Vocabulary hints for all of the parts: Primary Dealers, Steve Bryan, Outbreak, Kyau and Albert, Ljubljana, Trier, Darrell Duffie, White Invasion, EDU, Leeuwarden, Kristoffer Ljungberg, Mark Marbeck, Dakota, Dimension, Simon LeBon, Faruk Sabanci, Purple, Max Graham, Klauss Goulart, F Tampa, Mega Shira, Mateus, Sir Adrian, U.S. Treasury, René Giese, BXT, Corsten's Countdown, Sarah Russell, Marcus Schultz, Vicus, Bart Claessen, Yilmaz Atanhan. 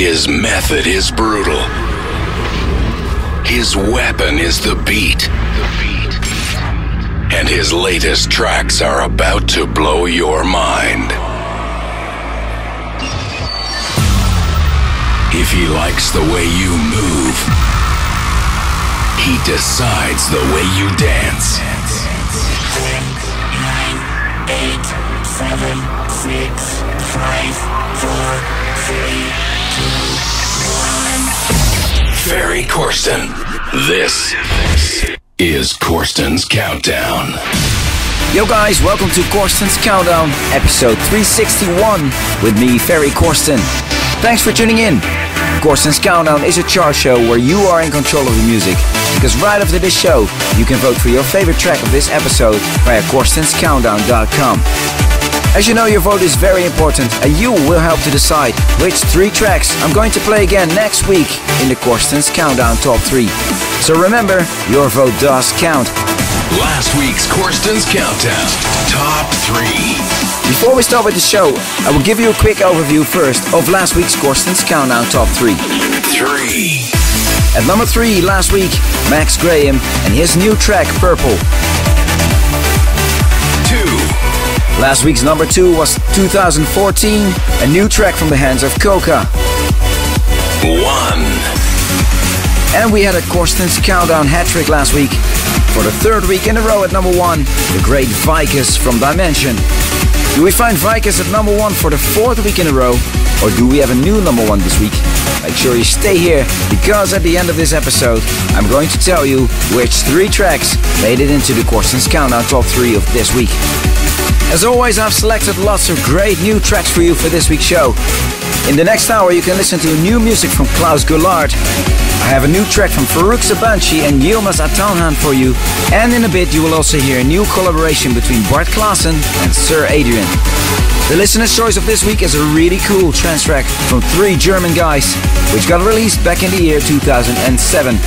His method is brutal. His weapon is the beat. And his latest tracks are about to blow your mind. If he likes the way you move, he decides the way you dance. 6, 5, 4, 3, 2, 1. Ferry Corsten. This is Corsten's Countdown. Yo guys, welcome to Corsten's Countdown, episode 361, with me, Ferry Corsten. Thanks for tuning in. Corsten's Countdown is a chart show where you are in control of the music, because right after this show, you can vote for your favorite track of this episode via corstenscountdown.com. As you know, your vote is very important, and you will help to decide which three tracks I'm going to play again next week in the Corsten's Countdown Top 3. So remember, your vote does count. Last week's Corsten's Countdown Top 3. Before we start with the show, I will give you a quick overview first of last week's Corsten's Countdown Top 3. At number 3 last week, Max Graham and his new track, Purple. Last week's number 2 was 2014, a new track from the hands of Coca. 1. And we had a Corsten's Countdown hat-trick last week. For the third week in a row at number 1, the great Vicus from Dimension. Do we find Vicus at number 1 for the fourth week in a row, or do we have a new number 1 this week? Make sure you stay here, because at the end of this episode, I'm going to tell you which three tracks made it into the Corsten's Countdown Top 3 of this week. As always, I've selected lots of great new tracks for you for this week's show. In the next hour, you can listen to new music from Klauss Goulart. I have a new track from Faruk Sabanci and Yilmaz Atanhan for you. And in a bit, you will also hear a new collaboration between Bart Claessen and Sir Adrian. The listener's choice of this week is a really cool trance track from 3 German guys, which got released back in the year 2007.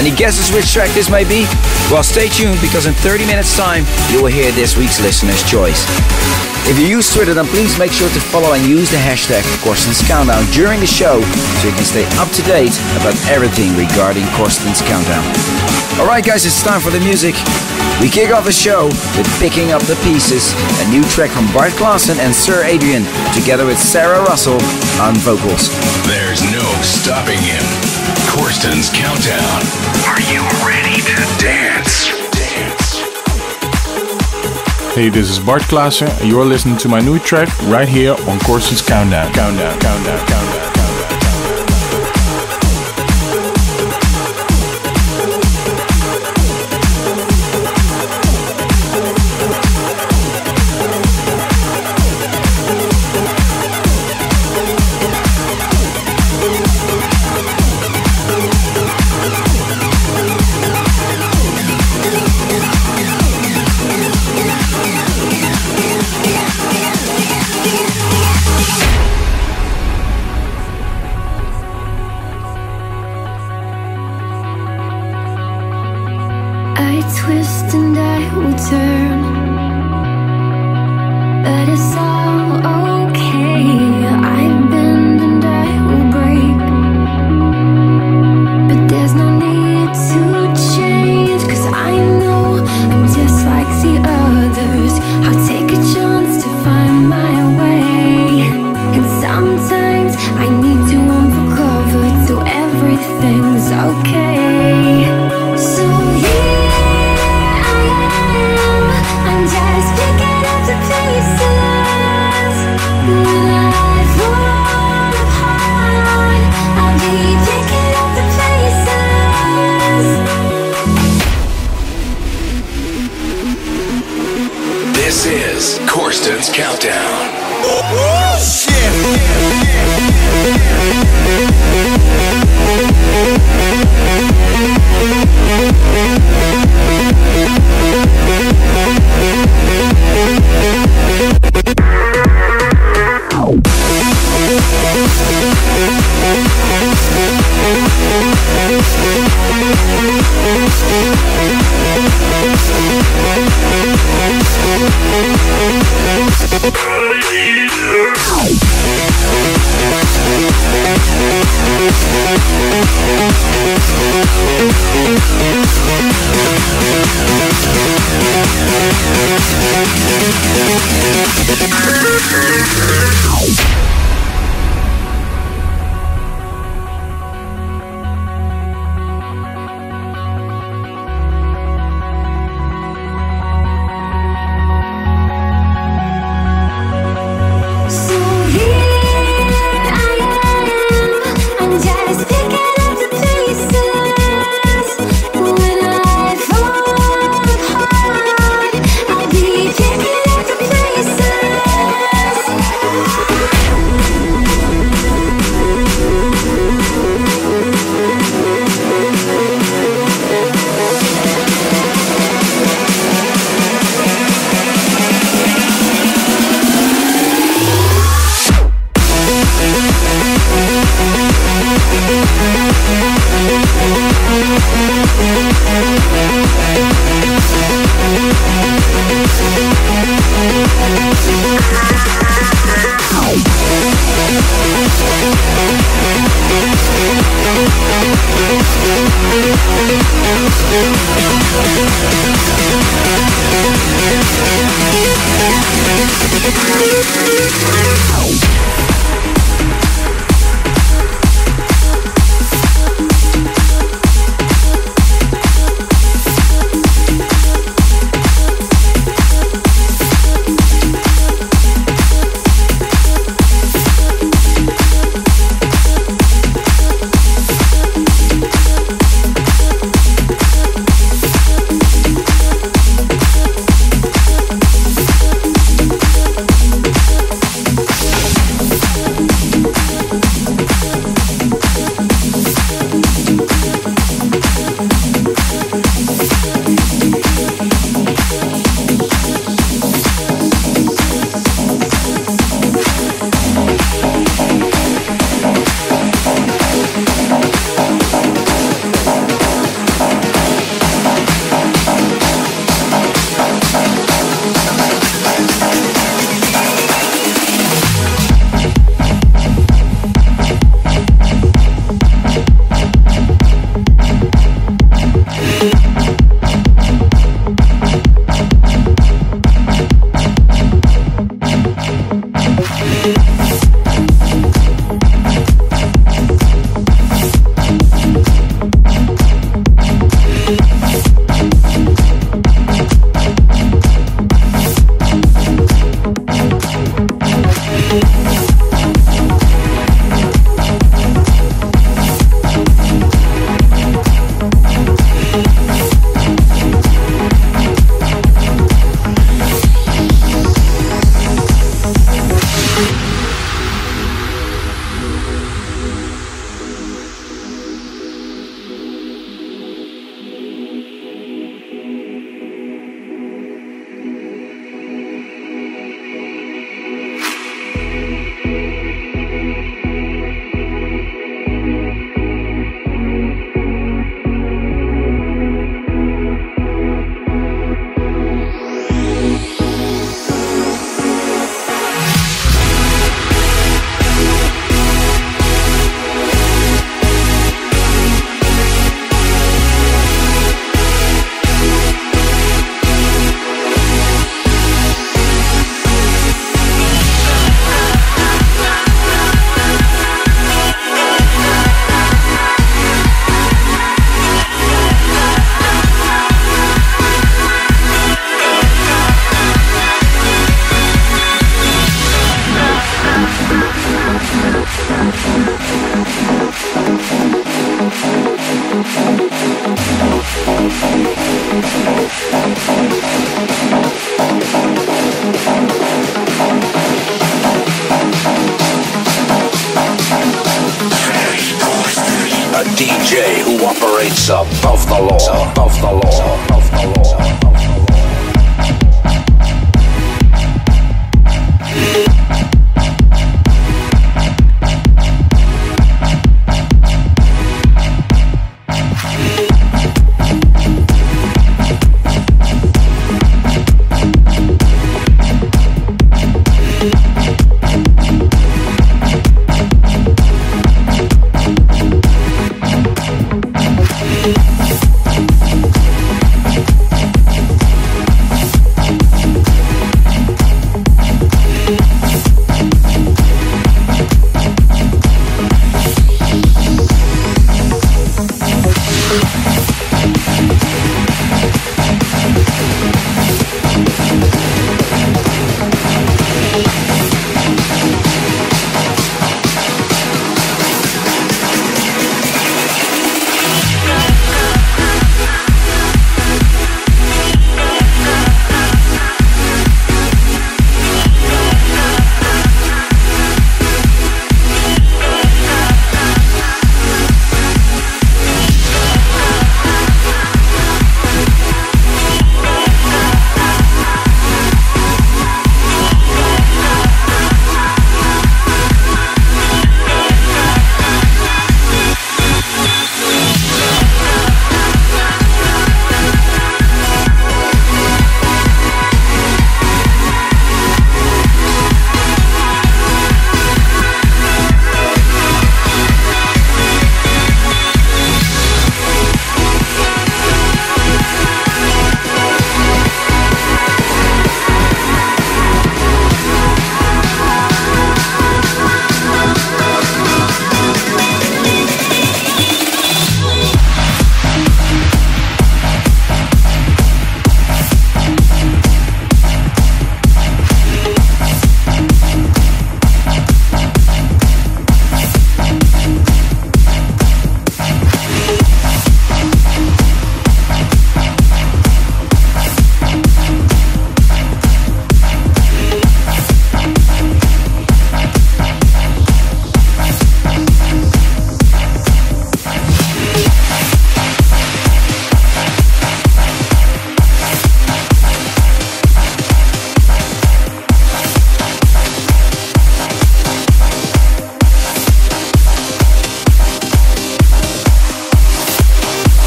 Any guesses which track this may be? Well, stay tuned, because in 30 minutes time, you will hear this week's listener's choice. If you use Twitter, then please make sure to follow and use the hashtag Corsten's Countdown during the show, so you can stay up to date about everything regarding Corsten's Countdown. Alright guys, it's time for the music. We kick off the show with Picking Up the Pieces, a new track from Bart Claessen and Sir Adrian, together with Sarah Russell on vocals. There's no stopping him. Corsten's Countdown. Are you ready to dance? Hey, this is Bart Claessen, and you're listening to my new track right here on Corsten's Countdown.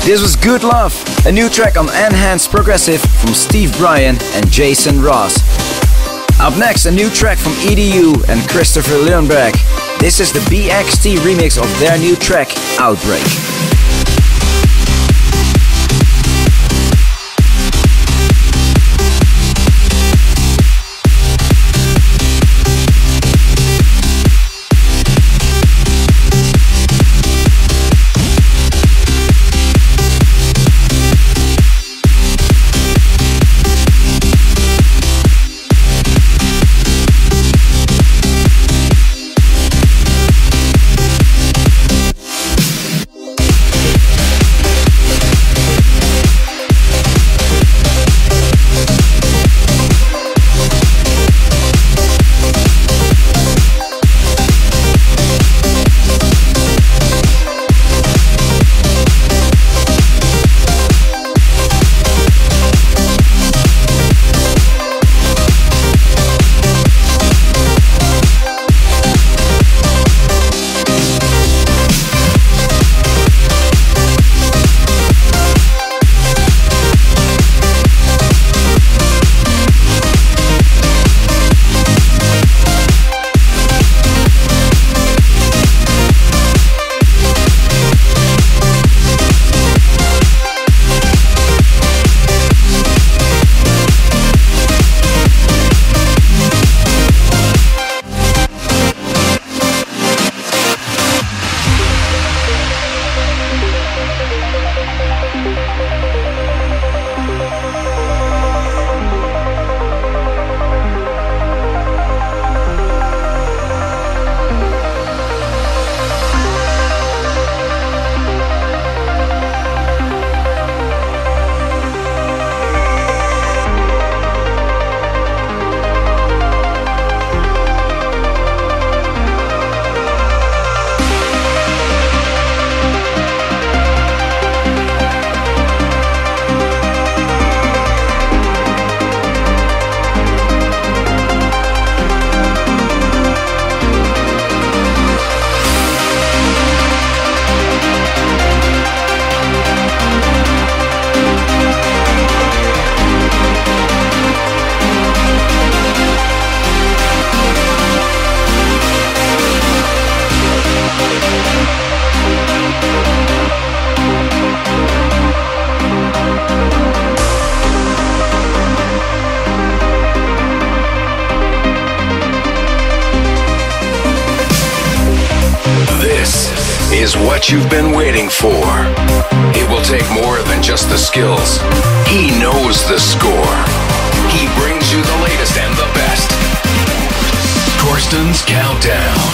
This was Good Love, a new track on Enhanced Progressive from Steve Bryan and Jason Ross. Up next, a new track from EDU and Kristoffer Ljungberg. This is the BXT remix of their new track, Outbreak. You've been waiting for. It will take more than just the skills. He knows the score. He brings you the latest and the best. Corsten's Countdown.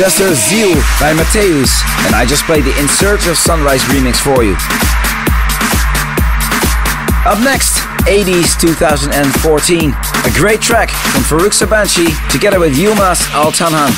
Just Her Zeal by Mateus, and I just played the In Search of Sunrise remix for you. Up next, 80s 2014, a great track from Faruk Sabanci together with Yilmaz Atanhan.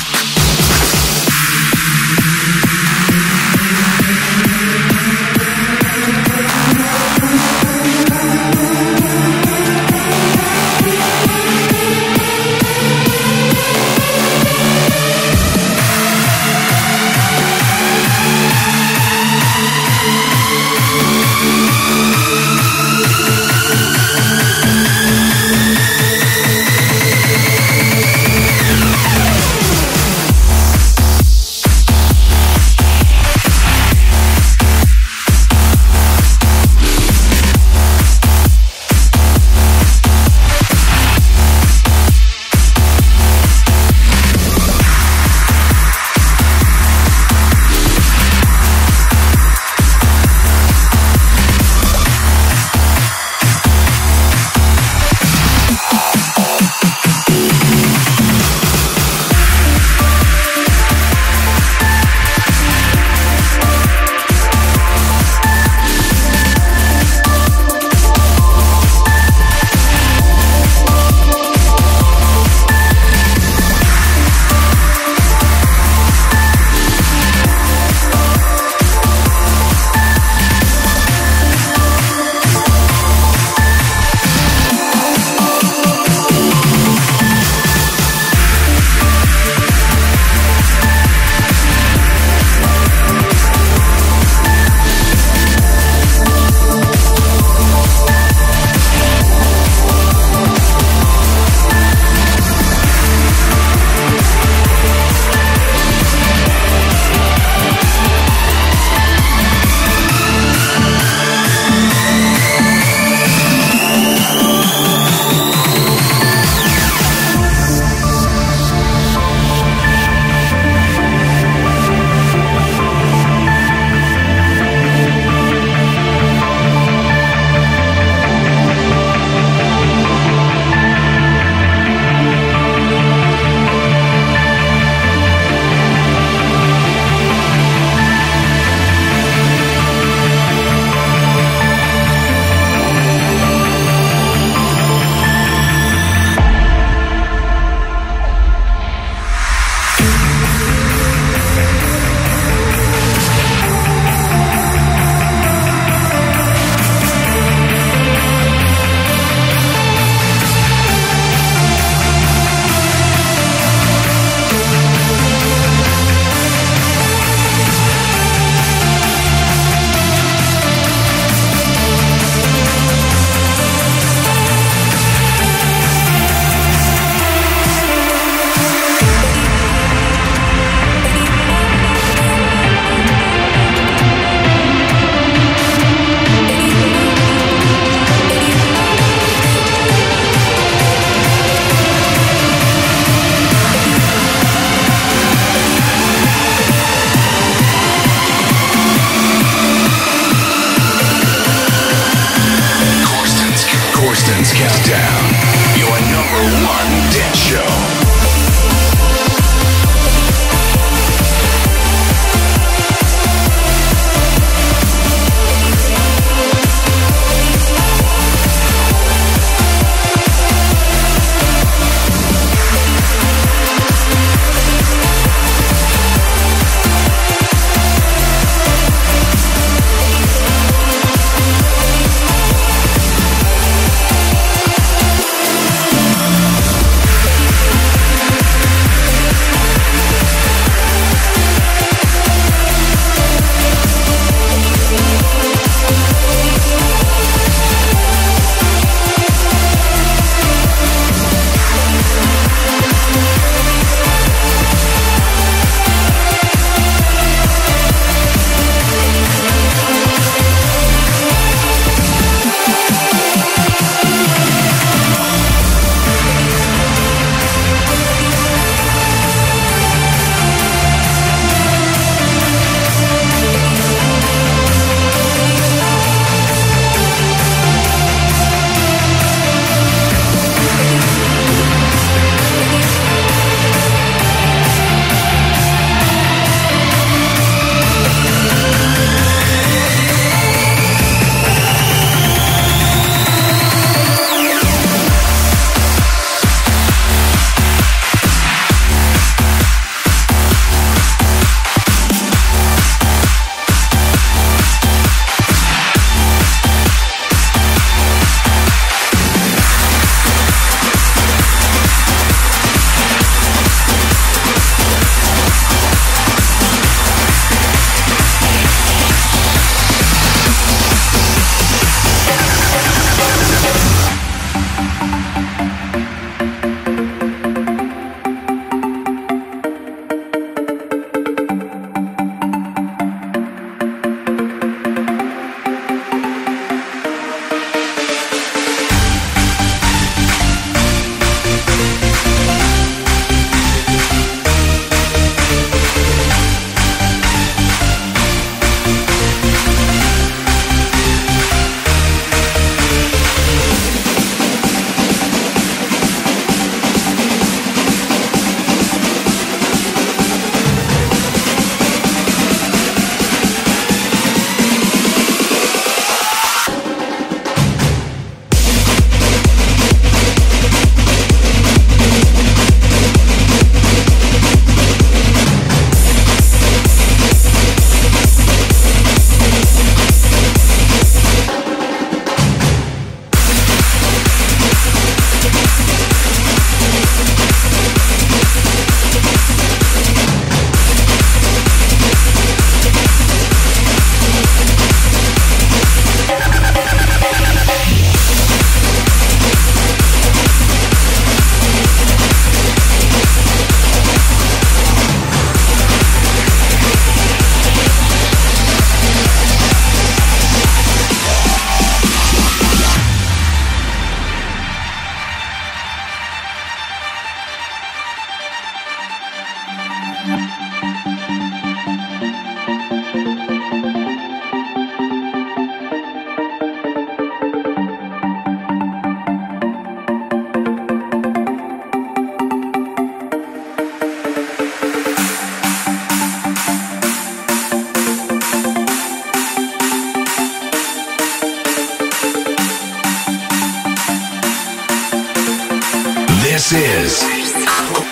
This is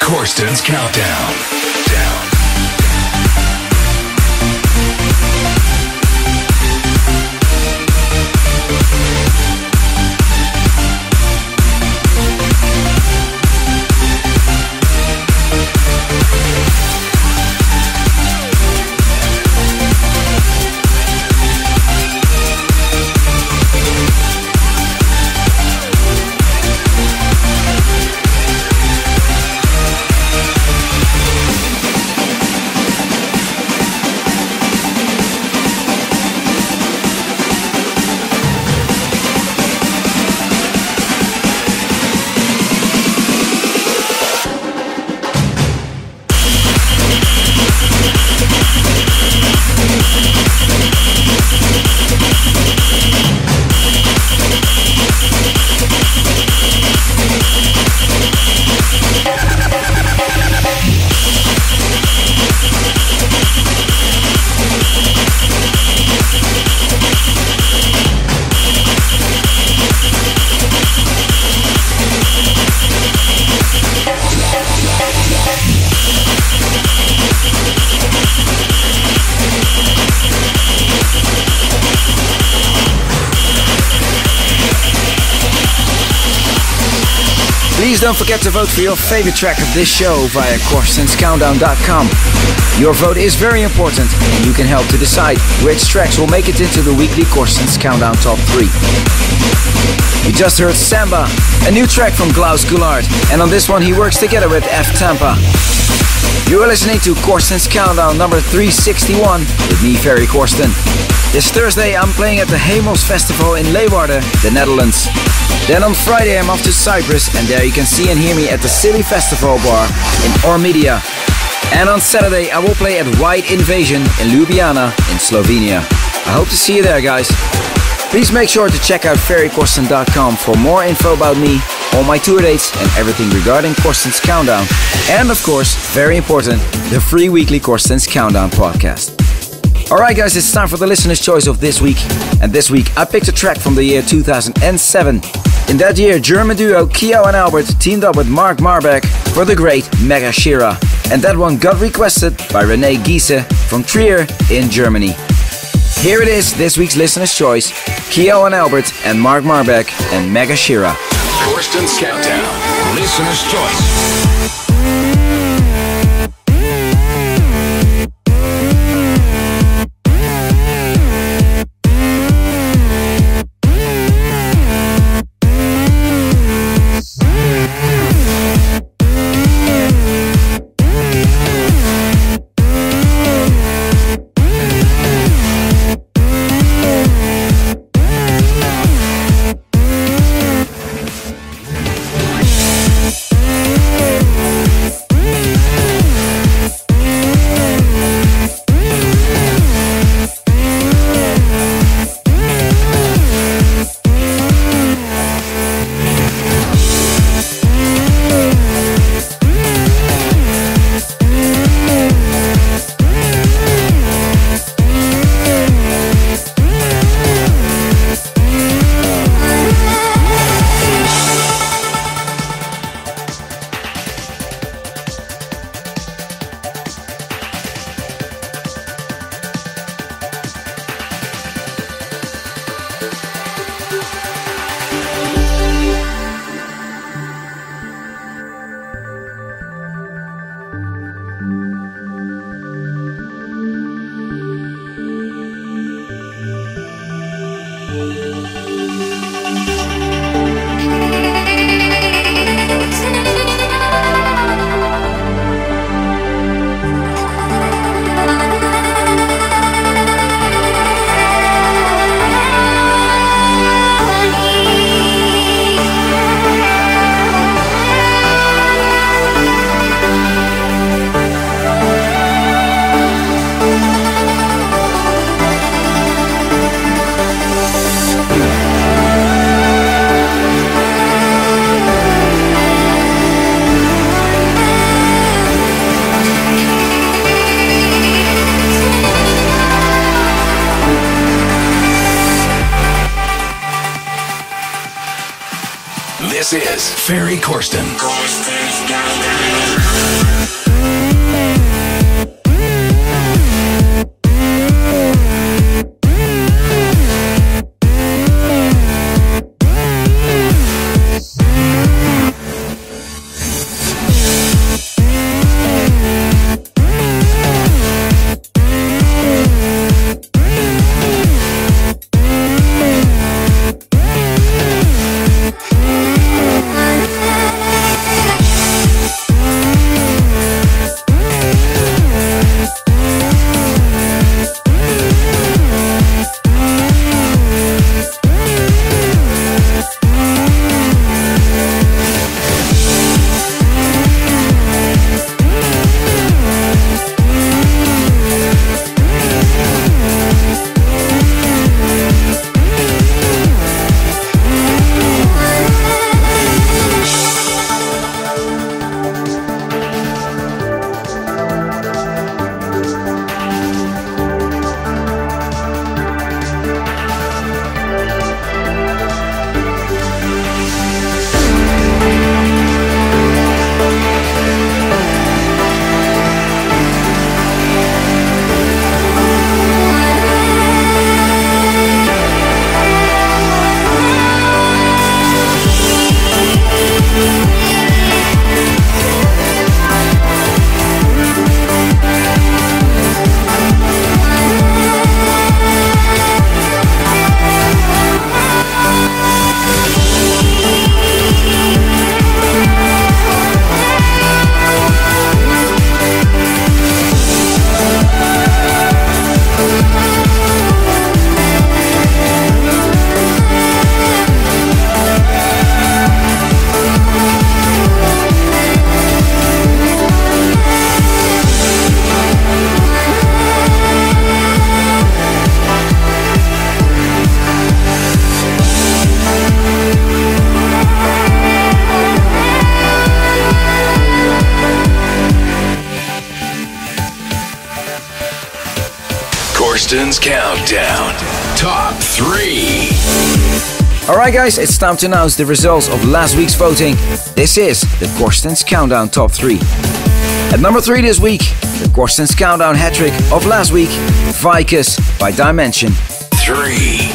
Corsten's Countdown. Don't forget to vote for your favorite track of this show via Corsten'sCountdown.com. Your vote is very important and you can help to decide which tracks will make it into the weekly Corsten's Countdown Top 3. You just heard Samba, a new track from Klauss Goulart, and on this one he works together with F Tampa. You are listening to Corsten's Countdown number 361 with me, Ferry Corsten. This Thursday I'm playing at the Hemels Festival in Leeuwarden, the Netherlands. Then on Friday I'm off to Cyprus, and there you can see and hear me at the Silly Festival Bar in Ormedia. And on Saturday I will play at White Invasion in Ljubljana in Slovenia. I hope to see you there, guys. Please make sure to check out ferrycorsten.com for more info about me, all my tour dates and everything regarding Corsten's Countdown. And of course, very important, the free weekly Corsten's Countdown podcast. Alright guys, it's time for the listener's choice of this week. And this week I picked a track from the year 2007. In that year, German duo Kyau and Albert teamed up with Mark Marbeck for the great Mega Shira, and that one got requested by René Giese from Trier in Germany. Here it is, this week's listener's choice, Kyau and Albert and Mark Marbeck and Mega Shira. Corsten's Countdown, listener's choice. This is Ferry Corsten. Corsten's Countdown. Corsten's Countdown Top 3. Alright guys, it's time to announce the results of last week's voting. This is the Corsten's Countdown Top 3. At number 3 this week, the Corsten's Countdown hat-trick of last week, Vicus by Dimension. 3.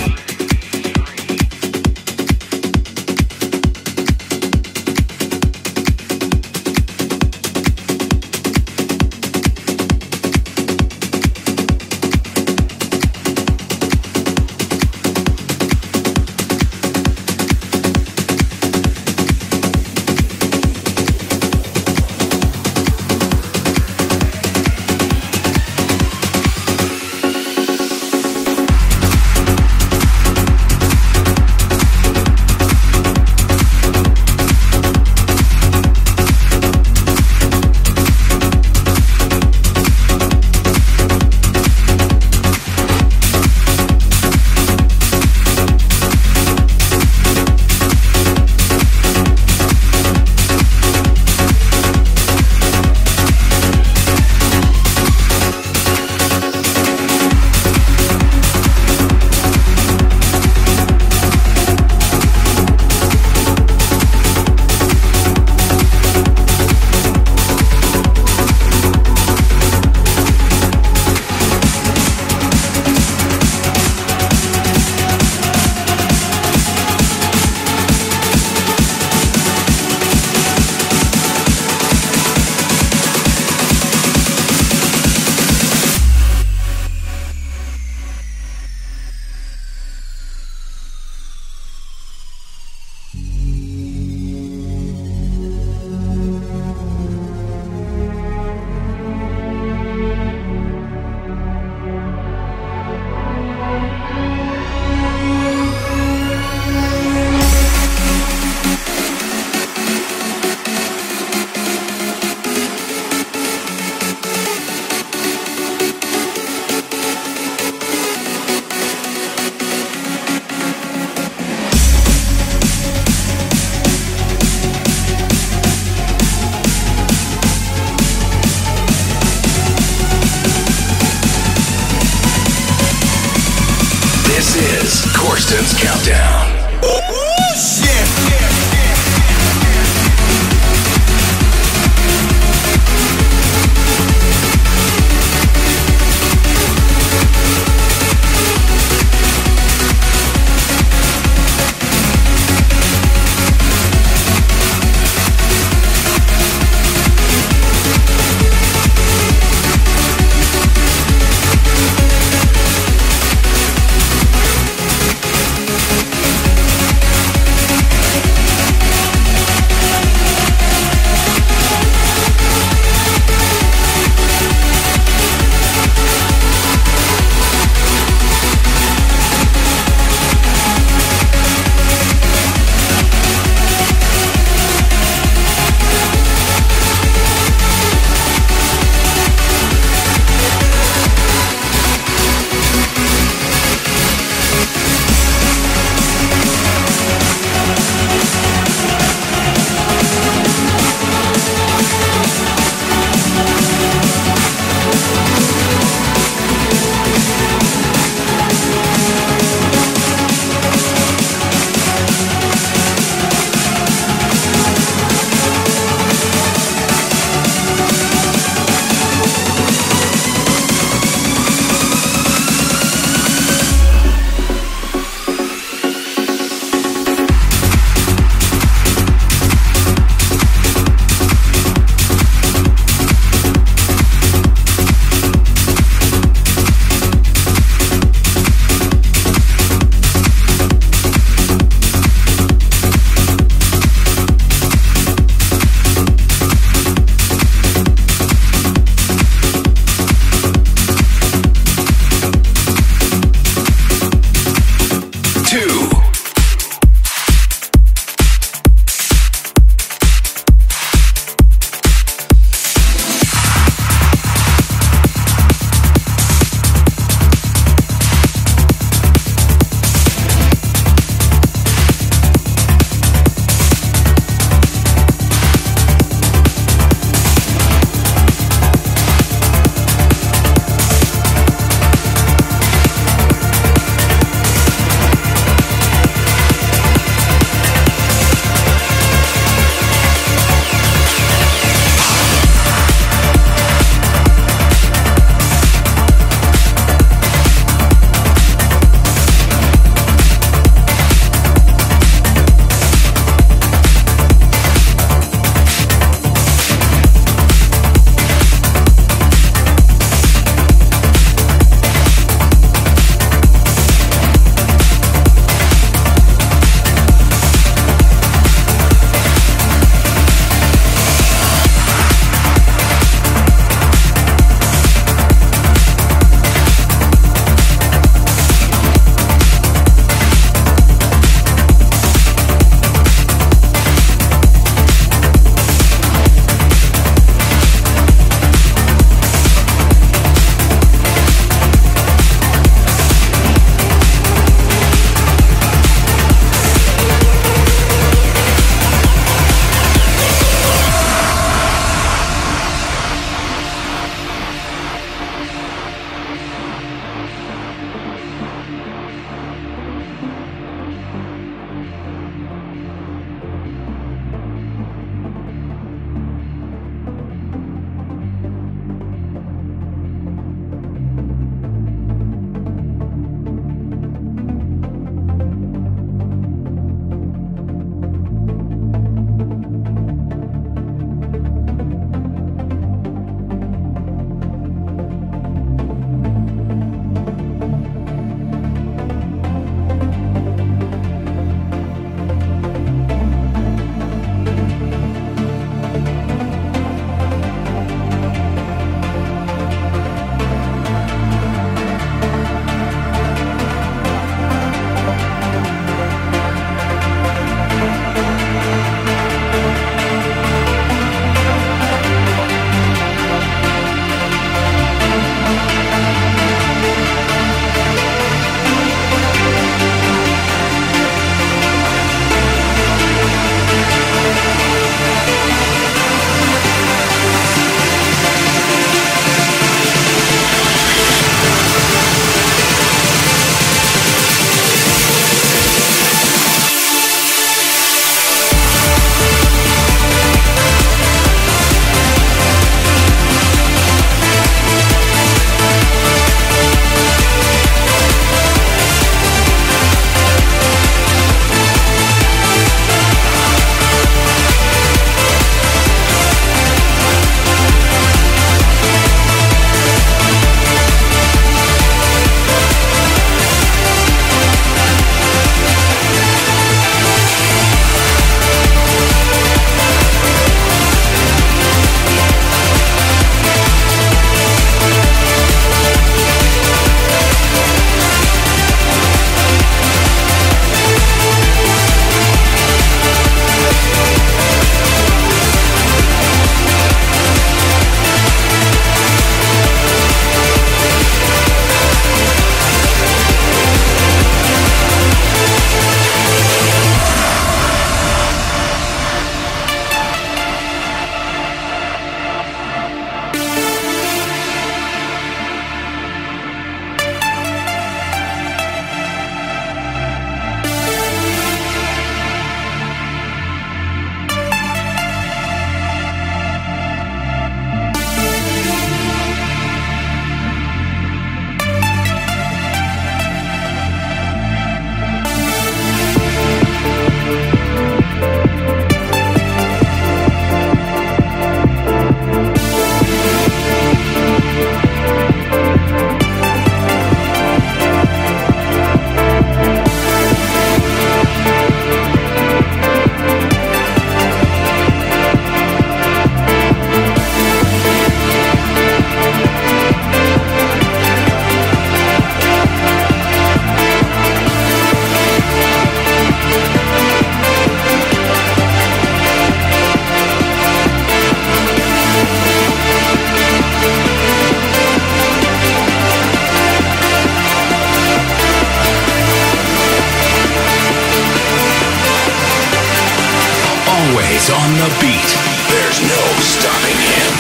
is on the beat. There's no stopping him.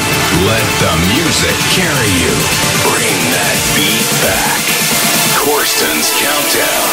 Let the music carry you. Bring that beat back. Corsten's Countdown.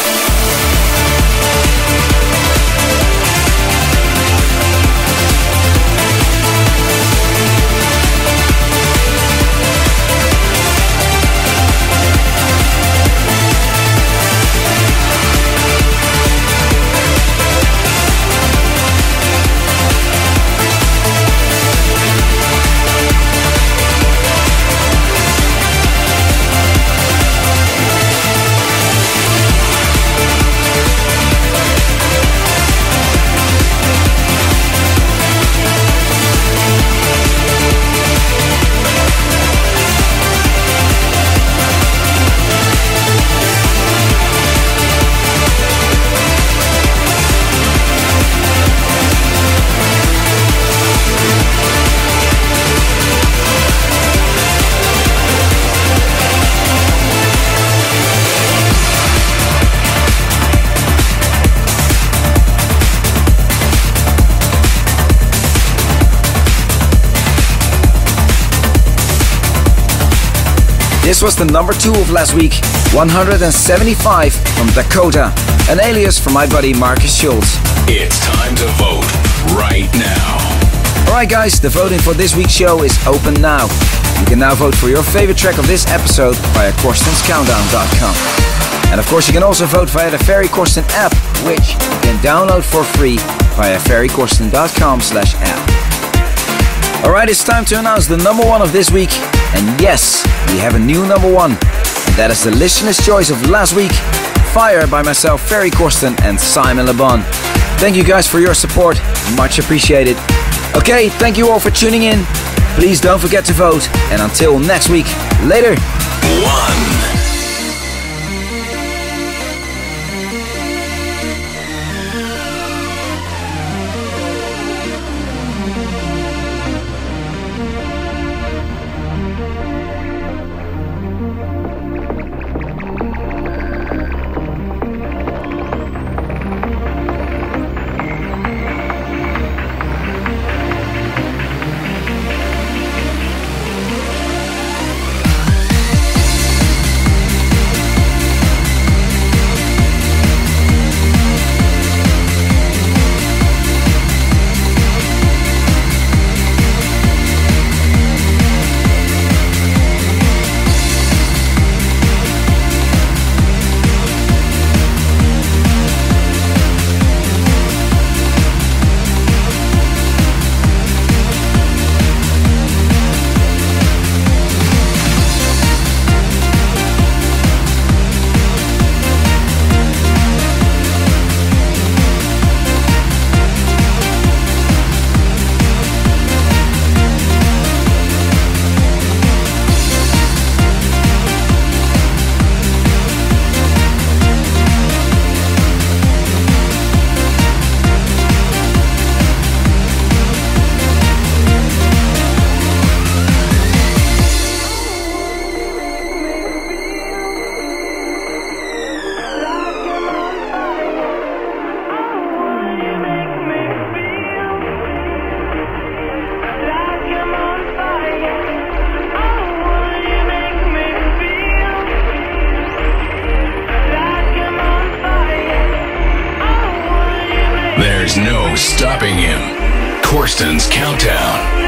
This was the number 2 of last week, 175 from Dakota, an alias from my buddy Marcus Schultz. It's time to vote right now. Alright guys, the voting for this week's show is open now. You can now vote for your favorite track of this episode via CorstensCountdown.com. And of course you can also vote via the Ferry Corsten app, which you can download for free via ferrycorsten.com/app. Alright, it's time to announce the number 1 of this week. And yes, we have a new number 1. And that is the listener's choice of last week, Fire by myself, Ferry Corsten and Simon Lebon. Thank you guys for your support, much appreciated. Okay, thank you all for tuning in. Please don't forget to vote. And until next week, later. There's no stopping him. Corsten's Countdown.